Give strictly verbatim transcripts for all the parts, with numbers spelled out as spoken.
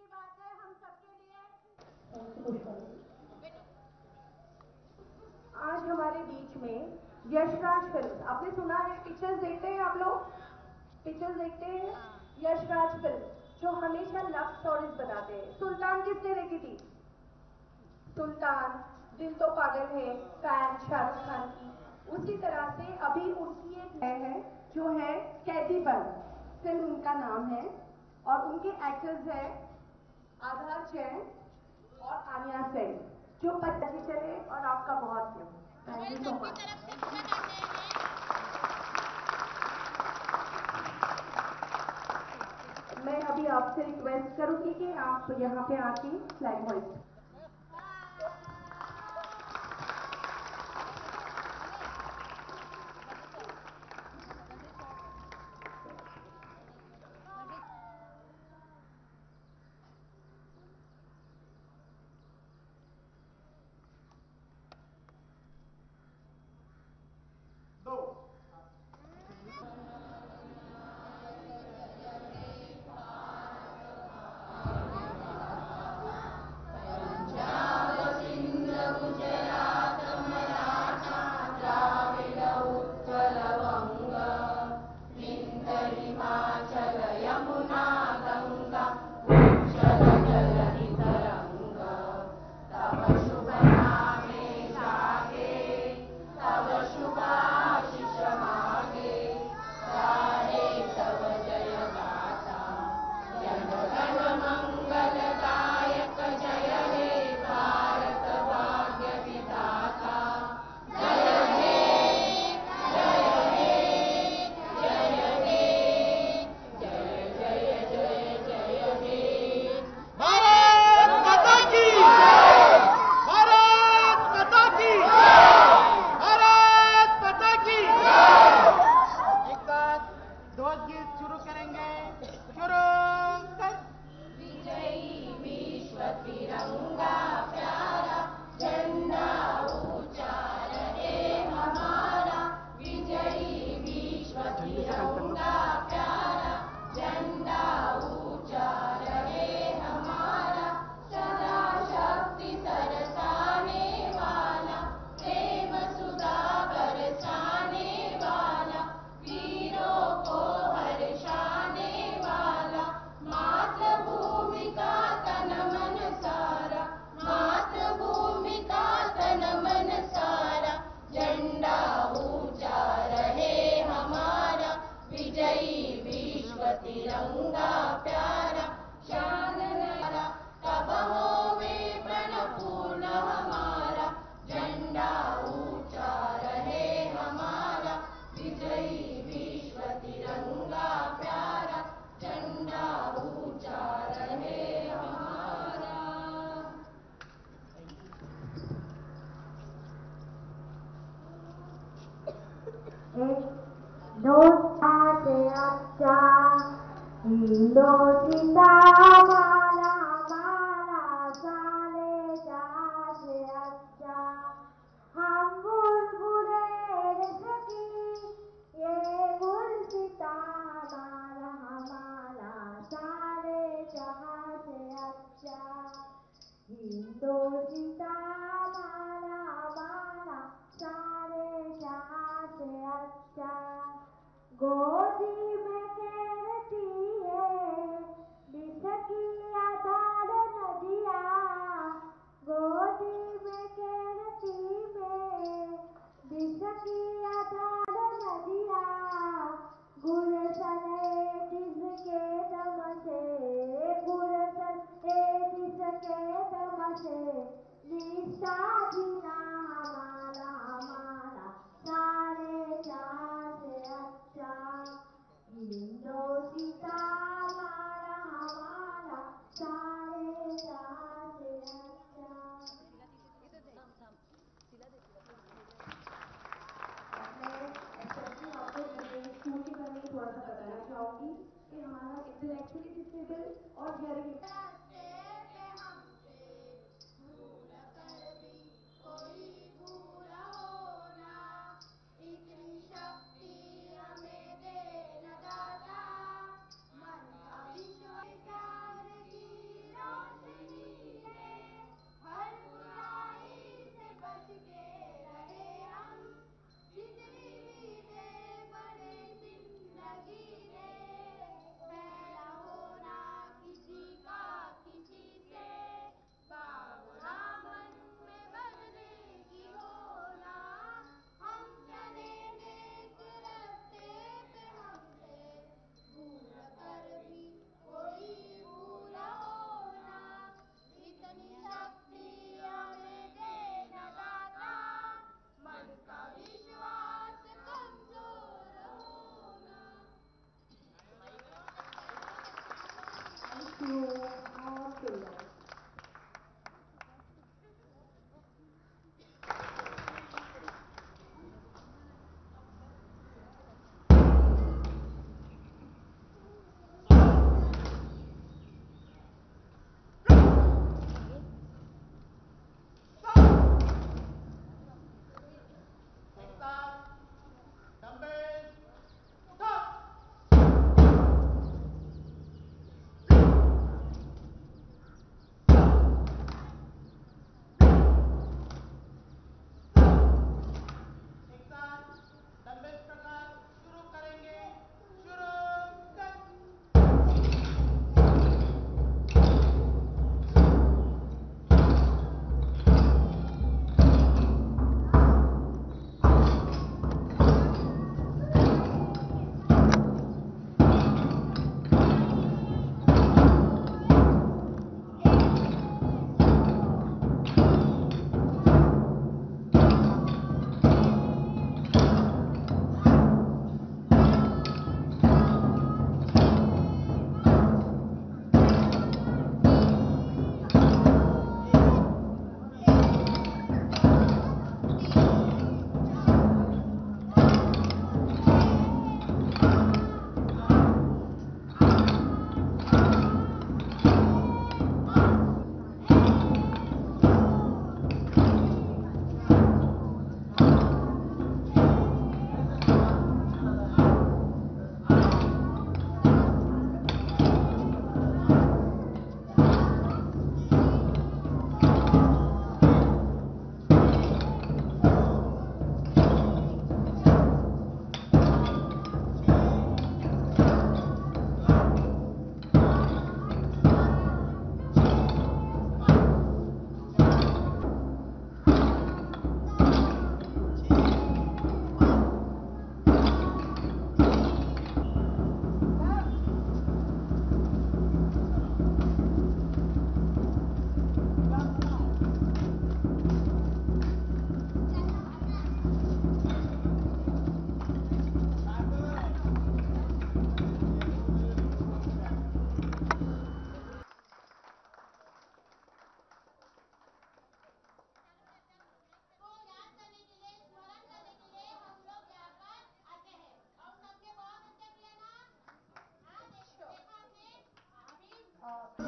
की बात है हम सबके लिए। आज हमारे बीच में यशराज फिल्म्स, आपने सुना है, पिक्चर्स देखते हैं आप लोग, पिक्चर्स देखते हैं यशराज फिल्म्स जो हमेशा लव स्टोरीज बनाते हैं। सुल्तान किसने देखी थी? सुल्तान, दिल तो पागल है, फैन, शाहरुख खान की। उसी तरह से अभी उनकी एक है, है जो है कैदी बैंड, फिल्म उनका नाम है, और उनके एक्टर्स हैं आधार जैन और आन्या सिंह, जो पच्चीस चले और आपका बहुत थैंक यू सो मच। मैं अभी आपसे रिक्वेस्ट करूंगी कि आप यहाँ पे आके फ्लैग होइस्ट।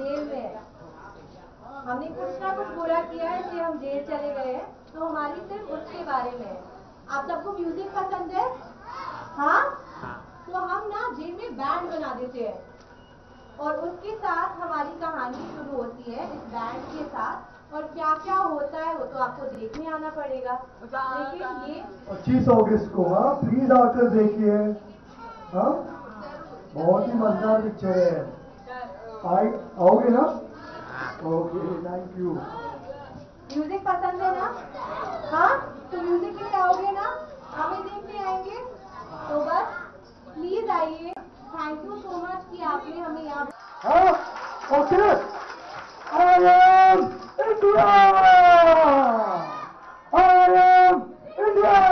जेल में है, हमने कुछ ना कुछ बुरा किया है इसलिए हम जेल चले गए हैं, तो हमारी सिर्फ उसके बारे में है। आप सबको म्यूजिक पसंद है? हाँ, तो हम ना जेल में बैंड बना देते हैं और उसके साथ हमारी कहानी शुरू होती है इस बैंड के साथ, और क्या क्या होता है वो तो आपको देखने आना पड़ेगा। लेकिन ये पच्चीस अगस्त को हाँ प्लीज आकर देखिए, हाँ बहुत ही मजेदार पिक्चर है। आई आओगे ना? Okay, thank you. म्यूजिक पसंद है ना? हाँ, तो म्यूजिक के लिए आओगे ना? हमें देखने आएंगे, तो बस प्लीज आइए। थैंक यू सो मच कि आपने हमें यहाँ। Okay, I am India, I am India,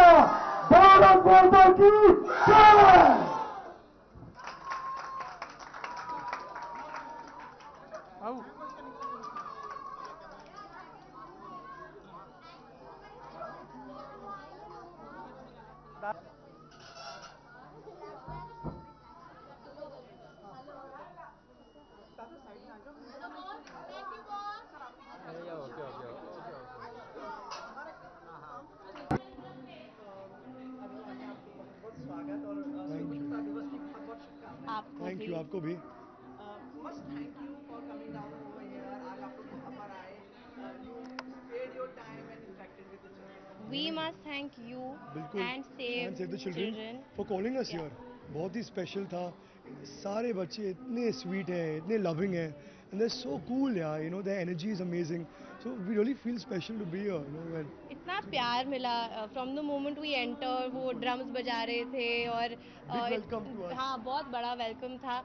Bharat माता की जय। आपको भी must thank you for coming down over here. आज आप लोग यहाँ पर आए, you spent your time and interacted with the children. We must thank you and save the children for calling us here. बहुत ही स्पेशल था, सारे बच्चे इतने स्वीट हैं, इतने लविंग हैं, and they are so cool यार, you know their energy is amazing, so we really feel special to be here, you know. Well, इतना प्यार मिला from the moment we enter, वो ड्रम्स बजा रहे थे और uh, हाँ बहुत बड़ा वेलकम था।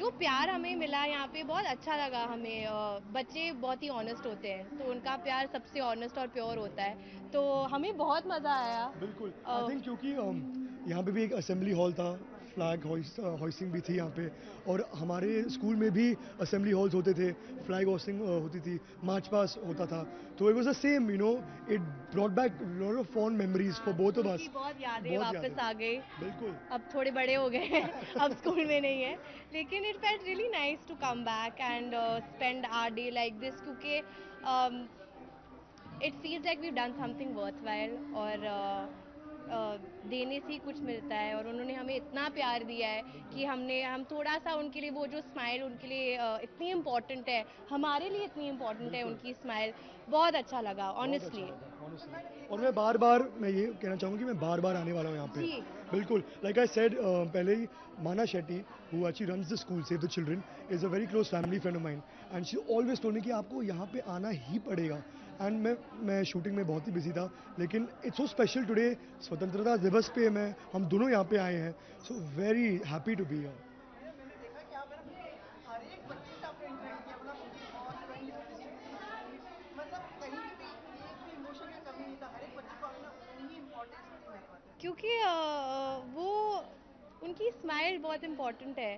जो प्यार हमें मिला यहाँ पे बहुत अच्छा लगा हमें। uh, बच्चे बहुत ही ऑनेस्ट होते हैं, तो उनका प्यार सबसे ऑनेस्ट और प्योर होता है, तो हमें बहुत मज़ा आया। बिल्कुल, आई थिंक क्योंकि um, यहाँ पे भी एक असेंबली हॉल था, फ्लैग हॉइस्टिंग भी थी यहाँ पे, और हमारे स्कूल में भी असेंबली हॉल्स होते थे, फ्लैग हॉइस्टिंग होती थी, मार्च पास होता था, तो it was the same, you know, it brought back lot of fond memories for both of us. बहुत यादें वापस आ गई। बिल्कुल, अब थोड़े बड़े हो गए अब स्कूल में नहीं है, लेकिन it felt really nice to come back and spend our day like this, क्योंकि it feels like we have done something worthwhile, और uh, Uh, देने से ही कुछ मिलता है। और उन्होंने हमें इतना प्यार दिया है कि हमने हम थोड़ा सा उनके लिए, वो जो स्माइल उनके लिए uh, इतनी इम्पॉर्टेंट है, हमारे लिए इतनी इम्पॉर्टेंट है उनकी स्माइल। बहुत अच्छा लगा ऑनेस्टली। अच्छा, और मैं बार बार मैं ये कहना चाहूँगी, मैं बार बार आने वाला हूँ यहाँ पे। बिल्कुल, लाइक आई सेड पहले ही, Mana Shetty who actually runs the school Save the Children is a very close family friend of mine, and she always told me कि आपको यहाँ पे आना ही पड़ेगा। एंड मैं मैं शूटिंग में बहुत ही बिजी था, लेकिन इट्स सो स्पेशल टुडे, स्वतंत्रता दिवस पे मैं हम दोनों यहाँ पे आए हैं, so very happy to be here. क्योंकि वो उनकी स्माइल बहुत इम्पॉर्टेंट है,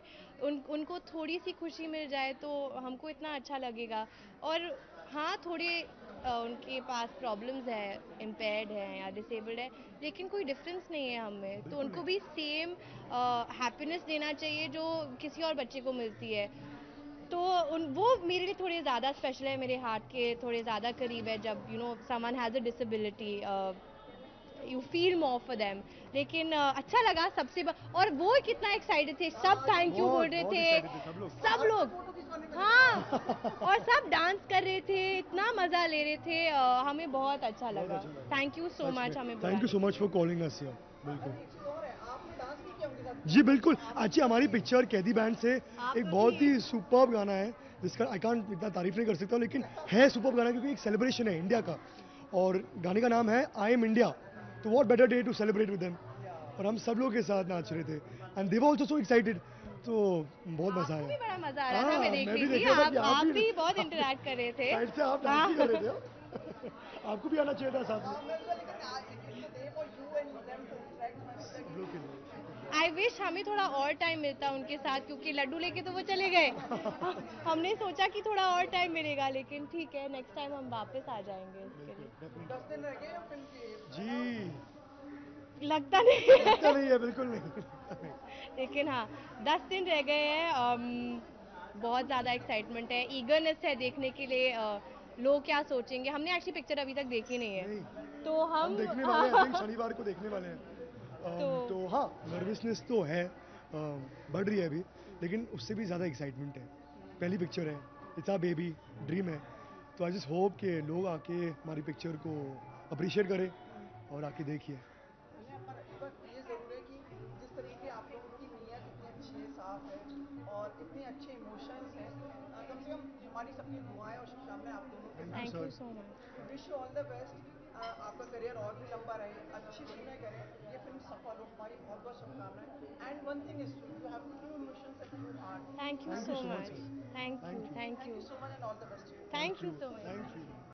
उन उनको थोड़ी सी खुशी मिल जाए तो हमको इतना अच्छा लगेगा। और हाँ, थोड़े उनके पास प्रॉब्लम्स है, इम्पेयर्ड है या डिसेबल्ड है, लेकिन कोई डिफरेंस नहीं है हमें, तो उनको भी सेम हैप्पीनेस देना चाहिए जो किसी और बच्चे को मिलती है। तो उन वो मेरे लिए थोड़े ज़्यादा स्पेशल है, मेरे हार्ट के थोड़े ज़्यादा करीब है। जब you know someone has a disability, you feel more for them. लेकिन uh, अच्छा लगा सबसे, और वो कितना एक्साइटेड थे सब, थैंक यू बोल रहे थे सब लोग, हाँ और सब डांस कर रहे थे, इतना मजा ले रहे थे। uh, हमें बहुत अच्छा लगा, थैंक यू सो मच। हमें thank you so much for calling us here. बिल्कुल जी, बिल्कुल। अच्छी हमारी पिक्चर कैदी बैंड से एक बहुत ही सुपर्ब गाना है, जिसका आई कांट इतना तारीफ नहीं कर सकता, लेकिन है सुपर्ब गाना, क्योंकि एक सेलिब्रेशन है इंडिया का, और गाने का नाम है आई एम इंडिया, तो what better day to celebrate with them. और हम सब लोग के साथ नाच रहे थे, and they were also so excited, तो बहुत मजा आया। भी बड़ा मजा आ रहा था, मैं देख रही थी आप आप भी बहुत इंटरेक्ट कर रहे थे, साइड से आप डांस कर रहे थे, आपको भी आना चाहिए था साथ में। आई विश हमें थोड़ा और टाइम मिलता उनके साथ, क्योंकि लड्डू लेके तो वो चले गए, हमने सोचा कि थोड़ा और टाइम मिलेगा, लेकिन ठीक है, नेक्स्ट टाइम हम वापस आ जाएंगे इसके लिए। दस दिन रह गए या फिल्म के? जी, लगता नहीं है, लगता नहीं है, बिल्कुल नहीं। लेकिन हाँ, दस दिन रह गए हैं। बहुत ज़्यादा एक्साइटमेंट है, ईगरनेस है देखने के लिए लोग क्या सोचेंगे। हमने एक्चुअली पिक्चर अभी तक देखी नहीं है, नहीं। तो हम, हम देखने वाले हैं, शनिवार को देखने वाले हैं। तो, तो हाँ, नर्वसनेस तो है, बढ़ रही है अभी, लेकिन उससे भी ज़्यादा एक्साइटमेंट है। पहली पिक्चर है, इट्स अ बेबी ड्रीम है, तो आई जस्ट होप के लोग आके हमारी पिक्चर को अप्रिशिएट करें और आके देखिए। और इतने अच्छे इमोशंस हैं, कम से कम हमारी सबकी दुआएं और शुभकामनाएं आप दोनों के लिए। Thank you so much, wish you all the best. आपका करियर और भी लंबा रहे, अच्छी फिल्में करें, ये फिल्म सफल हो, हमारी बहुत बहुत शुभकामनाएं। And one thing is true, you have true emotions and true art. Thank you so much. Thank you. Thank you so much and all the best to you. Thank you so much. Thank you.